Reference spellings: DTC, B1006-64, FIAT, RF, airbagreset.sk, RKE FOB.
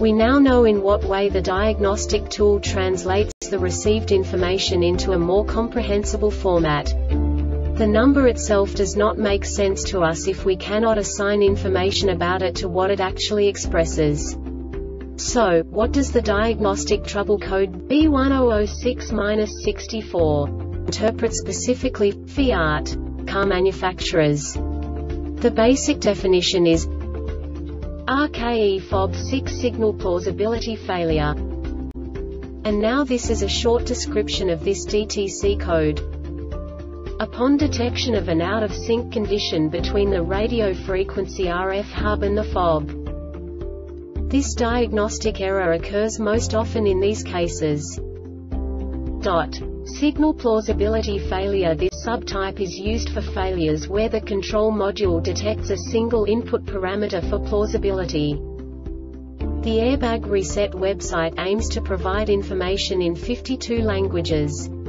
We now know in what way the diagnostic tool translates the received information into a more comprehensible format. The number itself does not make sense to us if we cannot assign information about it to what it actually expresses. So, what does the diagnostic trouble code B1006-64 interpret specifically, FIAT, car manufacturers? The basic definition is RKE FOB 6-signal plausibility failure. And now this is a short description of this DTC code. Upon detection of an out-of-sync condition between the radio frequency RF hub and the FOB, this diagnostic error occurs most often in these cases. Signal plausibility failure. This subtype is used for failures where the control module detects a single input parameter for plausibility. The Airbag Reset website aims to provide information in 52 languages.